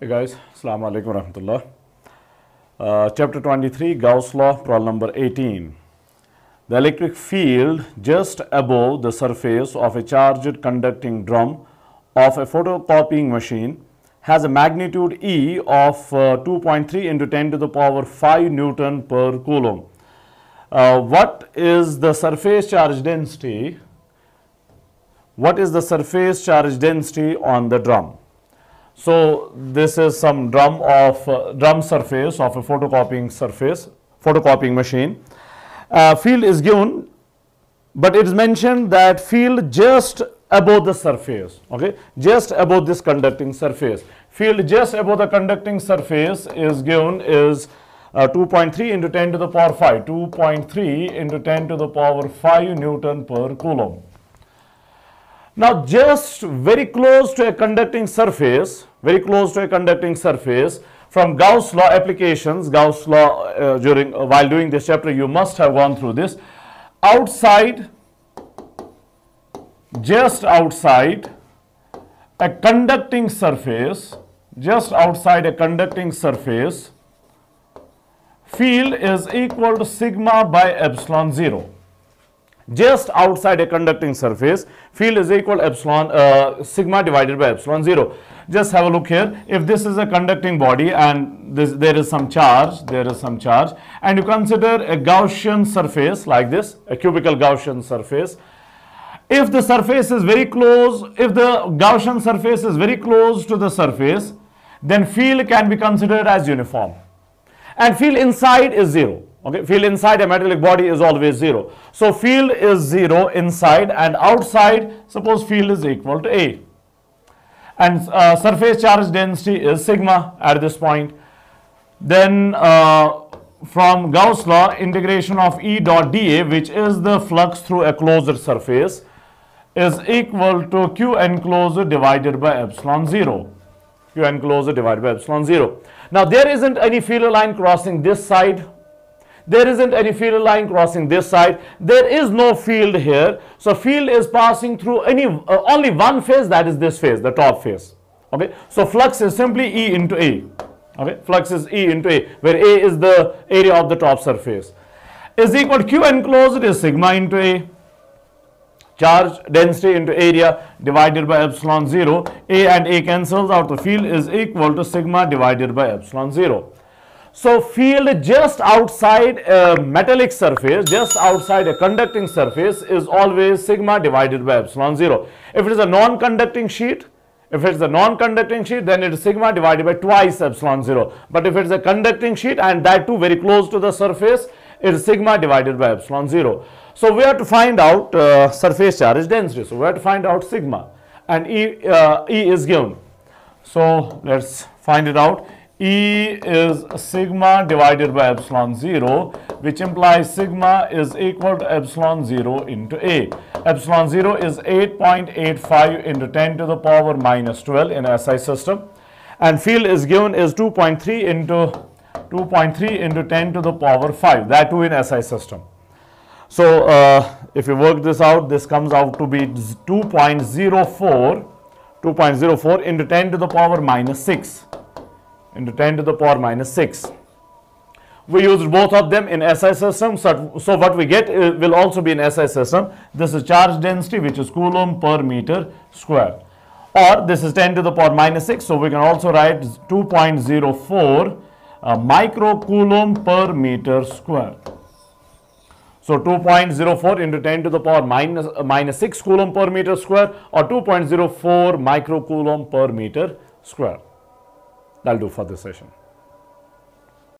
Hey guys, Assalamu alaikum warahmatullah. Chapter 23, Gauss's law, problem number 18. The electric field just above the surface of a charged conducting drum of a photocopying machine has a magnitude E of 2.3 into 10 to the power 5 Newton per coulomb. What is the surface charge density? What is the surface charge density on the drum? So this is some drum surface of a photocopying machine. Field is given, but it is mentioned that field just above the surface, okay, just above this conducting surface. Field just above the conducting surface is given is 2.3 into 10 to the power 5, 2.3 into 10 to the power 5 Newton per coulomb. Now, just very close to a conducting surface, from Gauss's law applications, Gauss's law while doing this chapter, you must have gone through this. Outside, just outside a conducting surface, field is equal to sigma by epsilon 0. Just outside a conducting surface, field is equal to sigma divided by epsilon 0. Just have a look here. If this is a conducting body and there is some charge, and you consider a Gaussian surface like this, a cubical Gaussian surface. If the surface is very close, if the Gaussian surface is very close to the surface, then field can be considered as uniform. And field inside is 0. Okay, field inside a metallic body is always 0. So, field is 0 inside, and outside, suppose field is equal to A. And surface charge density is sigma at this point. Then, from Gauss's law, integration of E dot dA, which is the flux through a closed surface, is equal to Q enclosed divided by epsilon 0. Q enclosed divided by epsilon 0. Now, there isn't any field line crossing this side. There is no field here. So, field is passing through only one phase, that is this phase, the top phase. Okay. So, flux is simply E into A. Okay. Flux is E into A, where A is the area of the top surface. Is equal to Q enclosed is sigma into A. Charge density into area divided by epsilon 0. A and A cancels out. The field is equal to sigma divided by epsilon 0. So, field just outside a metallic surface, just outside a conducting surface is always sigma divided by epsilon 0. If it is a non-conducting sheet, then it is sigma divided by twice epsilon 0. But if it is a conducting sheet and that too very close to the surface, it is sigma divided by epsilon 0. So, we have to find out surface charge density. So, we have to find out sigma, and E is given. So, let us find it out. E is sigma divided by epsilon 0, which implies sigma is equal to epsilon 0 into A. Epsilon 0 is 8.85 into 10 to the power minus 12 in SI system, and field is given is 2.3 into 10 to the power 5, that too in SI system. So, if you work this out, this comes out to be 2.04 into 10 to the power minus 6. We used both of them in SI system, so what we get will also be in SI system. This is charge density, which is coulomb per meter square, or this is 10 to the power minus 6. So we can also write 2.04 microcoulomb per meter square. So 2.04 into 10 to the power minus 6 coulomb per meter square, or 2.04 microcoulomb per meter square. That'll do for this session.